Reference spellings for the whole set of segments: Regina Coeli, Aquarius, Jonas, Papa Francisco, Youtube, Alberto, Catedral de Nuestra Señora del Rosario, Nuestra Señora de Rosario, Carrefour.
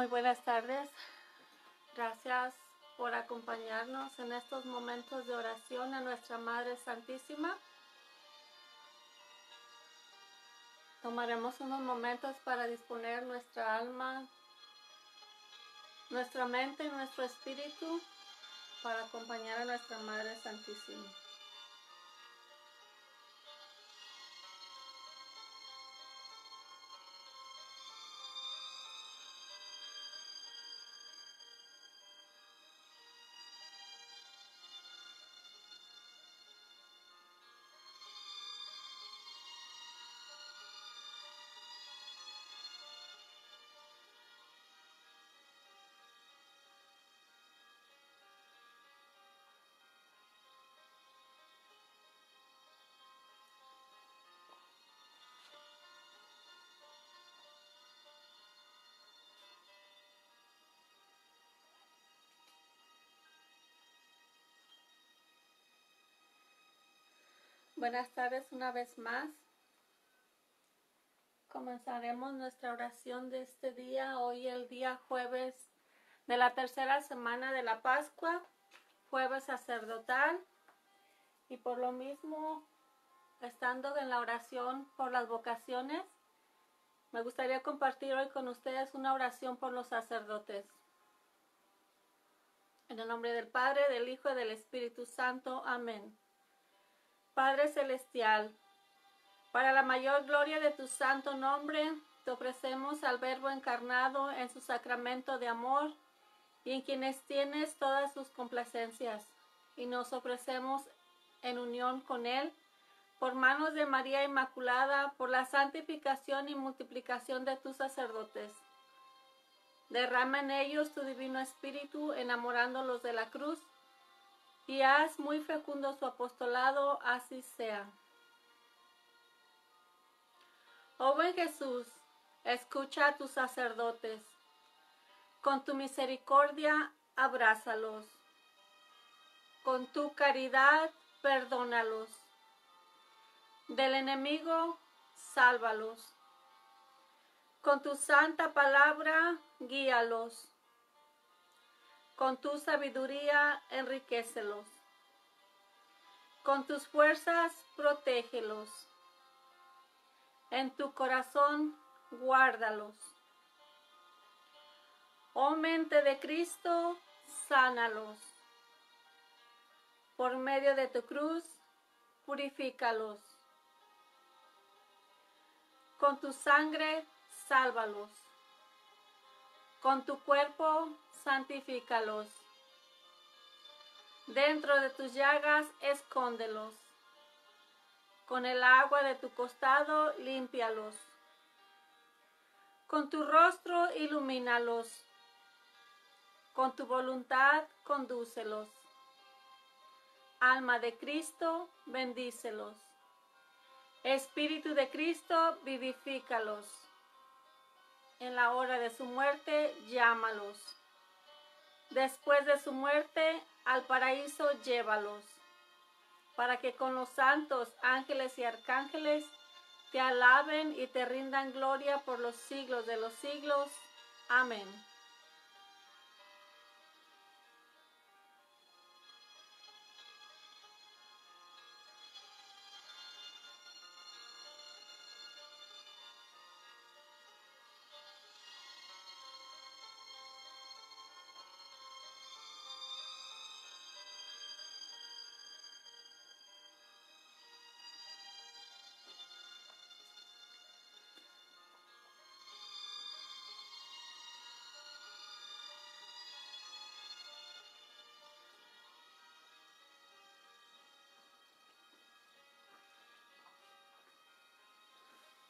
Muy buenas tardes. Gracias por acompañarnos en estos momentos de oración a Nuestra Madre Santísima. Tomaremos unos momentos para disponer nuestra alma, nuestra mente y nuestro espíritu para acompañar a Nuestra Madre Santísima. Buenas tardes una vez más. Comenzaremos nuestra oración de este día, hoy el día jueves de la tercera semana de la Pascua, jueves sacerdotal. Y por lo mismo, estando en la oración por las vocaciones, me gustaría compartir hoy con ustedes una oración por los sacerdotes. En el nombre del Padre, del Hijo y del Espíritu Santo. Amén. Padre Celestial, para la mayor gloria de tu santo nombre, te ofrecemos al Verbo encarnado en su sacramento de amor y en quienes tienes todas sus complacencias, y nos ofrecemos en unión con él, por manos de María Inmaculada, por la santificación y multiplicación de tus sacerdotes. Derrama en ellos tu divino espíritu, enamorándolos de la cruz, y haz muy fecundo su apostolado, así sea. Oh buen Jesús, escucha a tus sacerdotes. Con tu misericordia, abrázalos. Con tu caridad, perdónalos. Del enemigo, sálvalos. Con tu santa palabra, guíalos. Con tu sabiduría, enriquécelos. Con tus fuerzas, protégelos. En tu corazón, guárdalos. Oh mente de Cristo, sánalos. Por medio de tu cruz, purifícalos. Con tu sangre, sálvalos. Con tu cuerpo, santifícalos. Dentro de tus llagas, escóndelos. Con el agua de tu costado, límpialos. Con tu rostro, ilumínalos. Con tu voluntad, condúcelos. Alma de Cristo, bendícelos. Espíritu de Cristo, vivifícalos. En la hora de su muerte, llámalos. Después de su muerte, al paraíso llévalos, para que con los santos, ángeles y arcángeles te alaben y te rindan gloria por los siglos de los siglos. Amén.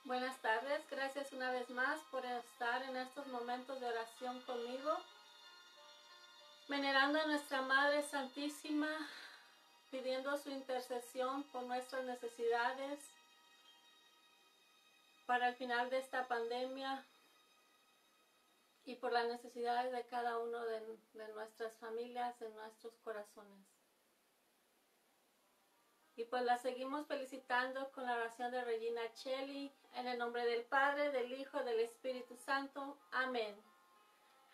Buenas tardes, gracias una vez más por estar en estos momentos de oración conmigo. Venerando a Nuestra Madre Santísima, pidiendo su intercesión por nuestras necesidades para el final de esta pandemia y por las necesidades de cada uno de nuestras familias, de nuestros corazones. Y pues la seguimos felicitando con la oración de Regina Coeli, en el nombre del Padre, del Hijo, del Espíritu Santo. Amén.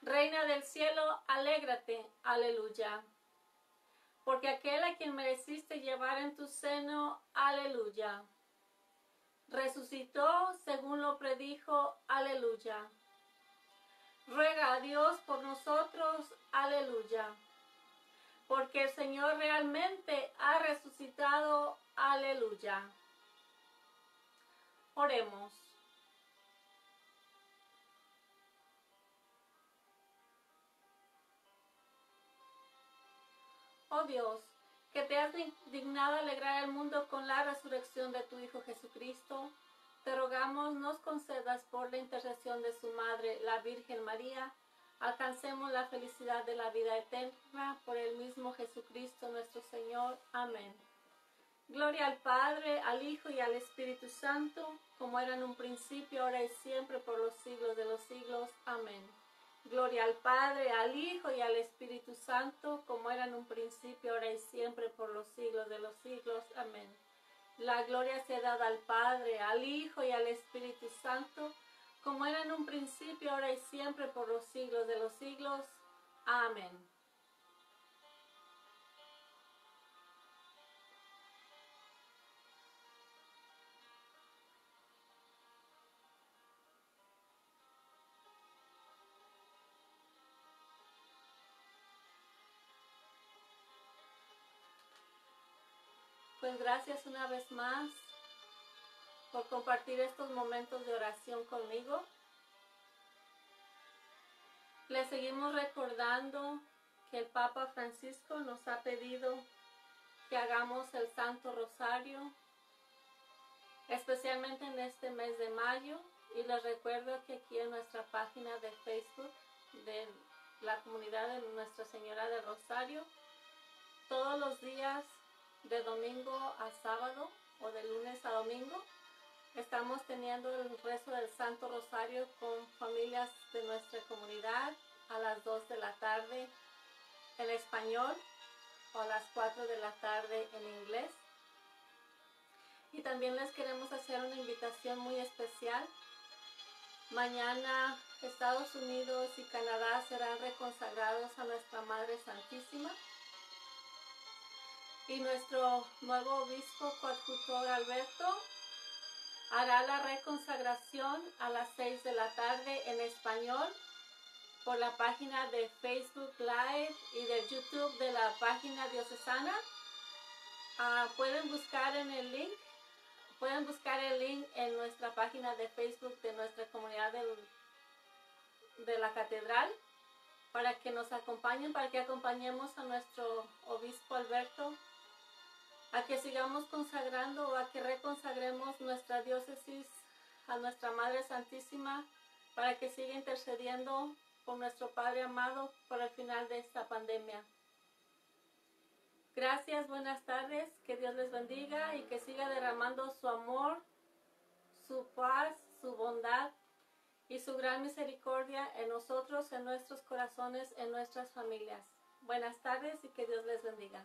Reina del cielo, alégrate, aleluya. Porque aquel a quien mereciste llevar en tu seno, aleluya. Resucitó según lo predijo, aleluya. Ruega a Dios por nosotros, aleluya. Porque el Señor realmente ha resucitado, aleluya. Oremos. Oh Dios, que te has dignado alegrar al mundo con la resurrección de tu Hijo Jesucristo, te rogamos nos concedas por la intercesión de su Madre, la Virgen María, alcancemos la felicidad de la vida eterna por el mismo Jesucristo nuestro Señor. Amén. Gloria al Padre, al Hijo y al Espíritu Santo, como era en un principio, ahora y siempre, por los siglos de los siglos. Amén. Gloria al Padre, al Hijo y al Espíritu Santo, como era en un principio, ahora y siempre, por los siglos de los siglos. Amén. La gloria sea dada al Padre, al Hijo y al Espíritu Santo, como era en un principio, ahora y siempre, por los siglos de los siglos. Amén. Pues gracias una vez más por compartir estos momentos de oración conmigo. Le seguimos recordando que el Papa Francisco nos ha pedido que hagamos el Santo Rosario, especialmente en este mes de mayo. Y les recuerdo que aquí en nuestra página de Facebook de la comunidad de Nuestra Señora del Rosario, todos los días, de domingo a sábado o de lunes a domingo, estamos teniendo el rezo del Santo Rosario con familias de nuestra comunidad a las 2 de la tarde en español o a las 4 de la tarde en inglés. Y también les queremos hacer una invitación muy especial. Mañana Estados Unidos y Canadá serán reconsagrados a Nuestra Madre Santísima. Y nuestro nuevo obispo coadjutor Alberto hará la reconsagración a las 6 de la tarde en español por la página de Facebook Live y de YouTube de la página diocesana. Pueden buscar el link en nuestra página de Facebook de nuestra comunidad de la catedral, para que nos acompañen, para que acompañemos a nuestro obispo Alberto a que sigamos consagrando o a que reconsagremos nuestra diócesis a Nuestra Madre Santísima, para que siga intercediendo por nuestro Padre amado para el final de esta pandemia. Gracias, buenas tardes, que Dios les bendiga y que siga derramando su amor, su paz, su bondad y su gran misericordia en nosotros, en nuestros corazones, en nuestras familias. Buenas tardes y que Dios les bendiga.